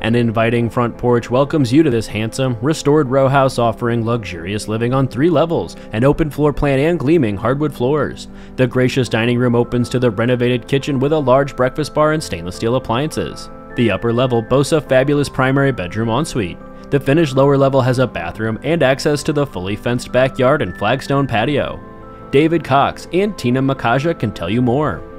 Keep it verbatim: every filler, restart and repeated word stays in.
An inviting front porch welcomes you to this handsome, restored row house offering luxurious living on three levels, an open floor plan and gleaming hardwood floors. The gracious dining room opens to the renovated kitchen with a large breakfast bar and stainless steel appliances. The upper level boasts a fabulous primary bedroom ensuite. The finished lower level has a bathroom and access to the fully fenced backyard and flagstone patio. David Cox and Tina Makaja can tell you more.